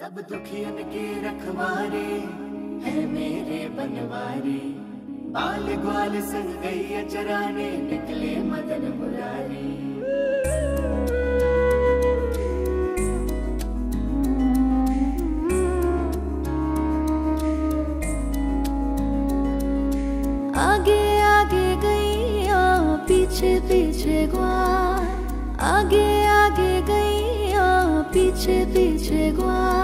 सब दुखियन के रखवारे है मेरे बनवारे, बाल ग्वाल संग गैया चराने निकले मदन मुरारी। आगे आगे गैया पीछे पीछे ग्वाल, आगे आगे गैया पीछे पीछे ग्वाल,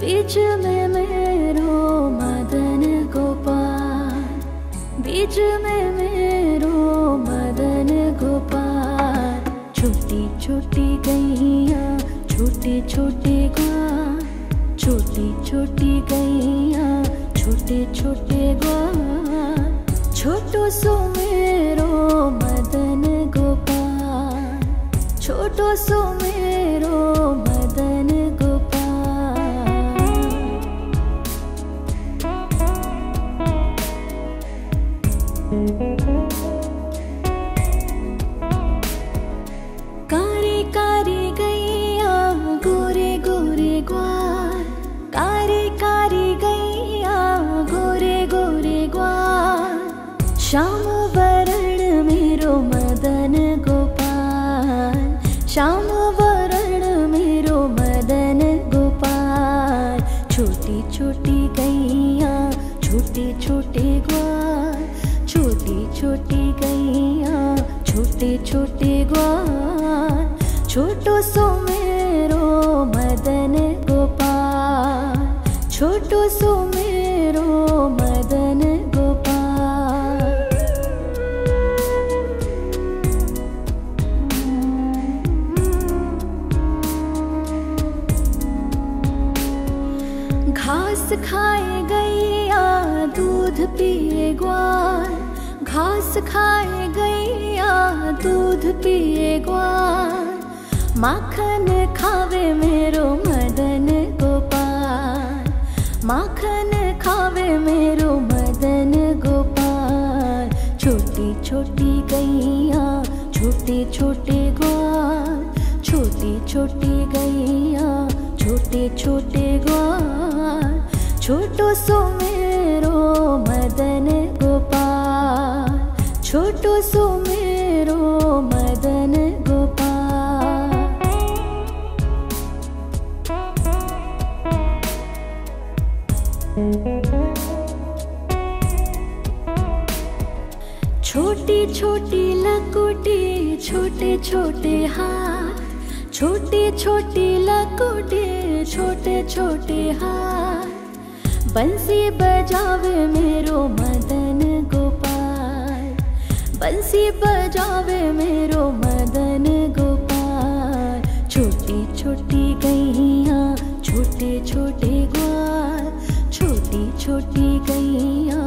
बीच में मेरो मदन गोपाल, बीच में मेरो मदन गोपाल। छोटी छोटी गैया छोटे छोटे ग्वाल, छोटी छोटी गैया छोटे छोटे ग्वाल, छोटो सो मेरो मदन गोपाल, छोटो सो मेरो मदन गोपाल। कारी कारी गैया गोरे गोरे ग्वाल, कारी कारी गैया गोरे गोरे ग्वाल, श्याम वरण मेरो मदन गोपाल, श्याम वरण मेरो मदन गोपाल। छोटी छोटी गैया छोटे छोटे ग्वाल, छोटी छोटी गैया छोटे छोटे ग्वाल, छोटो सो मेरो मदन गोपाल, छोटो सो मेरो मदन गोपाल। घास खाए गैया दूध पिए ग्वाल, घास खाए गैया दूध पिए ग्वाल, माखन खावे मेरो मदन गोपाल, माखन खावे मेरो मदन गोपाल। छोटी छोटी गैया छोटे छोटे ग्वाल, छोटी छोटी गैया छोटे छोटे ग्वाल, छोटो सो मेरो मदन गोपाल, छोटो सो मेरो मदन गोपाल। छोटी छोटी लकोटी छोटे छोटे हाथ, छोटी छोटी लकोटी छोटे छोटे हाथ, बंसी बजावे मेरो मदन गोपाल, बंसी बजावे मेरो मदन गोपाल। छोटी छोटी गैया छोटे छोटे ग्वाल, छोटी छोटी गैया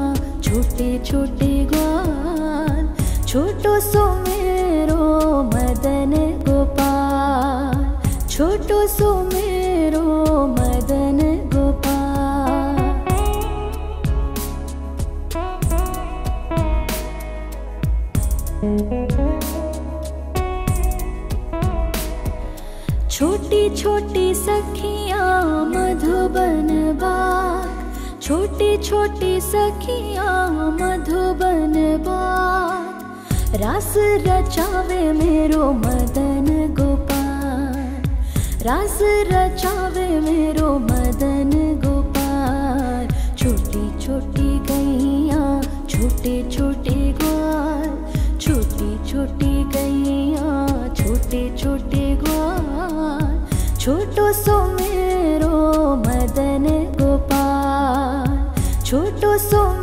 छोटे छोटे ग्वाल, छोटो सो मेरो मदन गोपाल, छोटो सो मेरो मदन गोपाल। छोटी छोटी सखिया मधुबन बाग, छोटी छोटी सखिया मधुबन बाग, रास रचावे मेरो मदन गोपाल, रास रचावे मेरो मदन गोपाल। छोटी छोटी गैया छोटे छोटे ग्वाल, छोटी छोटी गैया छोटे छोटे ग्वाल, छोटो सो मेरो मदन गोपाल, छोटो सो